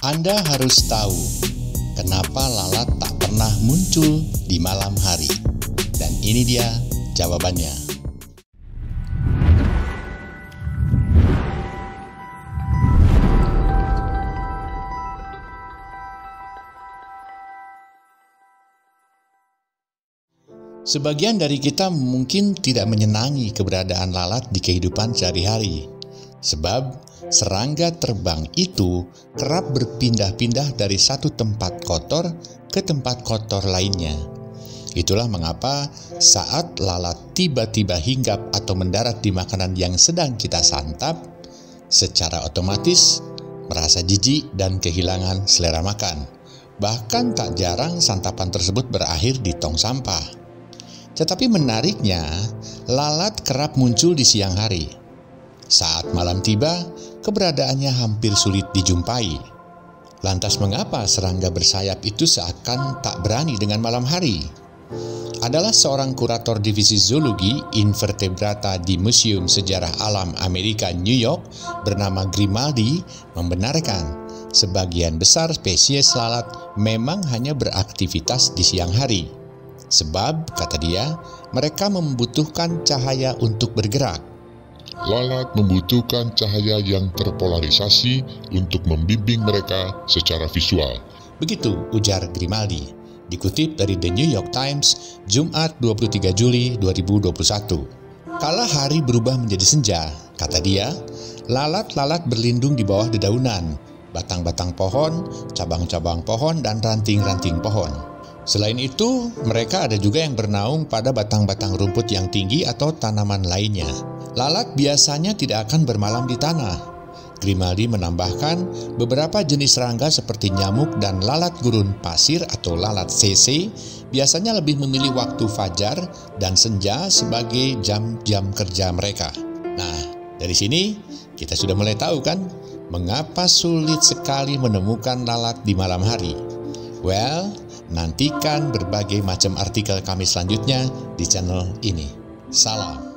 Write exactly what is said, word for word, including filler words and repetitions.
Anda harus tahu kenapa lalat tak pernah muncul di malam hari. Dan ini dia jawabannya. Sebagian dari kita mungkin tidak menyenangi keberadaan lalat di kehidupan sehari-hari. Sebab serangga terbang itu kerap berpindah-pindah dari satu tempat kotor ke tempat kotor lainnya. Itulah mengapa saat lalat tiba-tiba hinggap atau mendarat di makanan yang sedang kita santap, secara otomatis merasa jijik dan kehilangan selera makan. Bahkan tak jarang santapan tersebut berakhir di tong sampah. Tetapi menariknya, lalat kerap muncul di siang hari. Saat malam tiba, keberadaannya hampir sulit dijumpai. Lantas mengapa serangga bersayap itu seakan tak berani dengan malam hari? Adalah seorang kurator divisi zoologi invertebrata di Museum Sejarah Alam Amerika New York bernama Grimaldi membenarkan sebagian besar spesies lalat memang hanya beraktivitas di siang hari. Sebab, kata dia, mereka membutuhkan cahaya untuk bergerak. Lalat membutuhkan cahaya yang terpolarisasi untuk membimbing mereka secara visual. Begitu ujar Grimaldi, dikutip dari The New York Times, Jumat dua puluh tiga Juli dua ribu dua puluh satu. Kala hari berubah menjadi senja, kata dia, lalat-lalat berlindung di bawah dedaunan, batang-batang pohon, cabang-cabang pohon, dan ranting-ranting pohon. Selain itu, mereka ada juga yang bernaung pada batang-batang rumput yang tinggi atau tanaman lainnya. Lalat biasanya tidak akan bermalam di tanah. Grimaldi menambahkan beberapa jenis serangga seperti nyamuk dan lalat gurun pasir atau lalat C C biasanya lebih memilih waktu fajar dan senja sebagai jam-jam kerja mereka. Nah, dari sini kita sudah mulai tahu kan mengapa sulit sekali menemukan lalat di malam hari. Well, nantikan berbagai macam artikel kami selanjutnya di channel ini. Salam.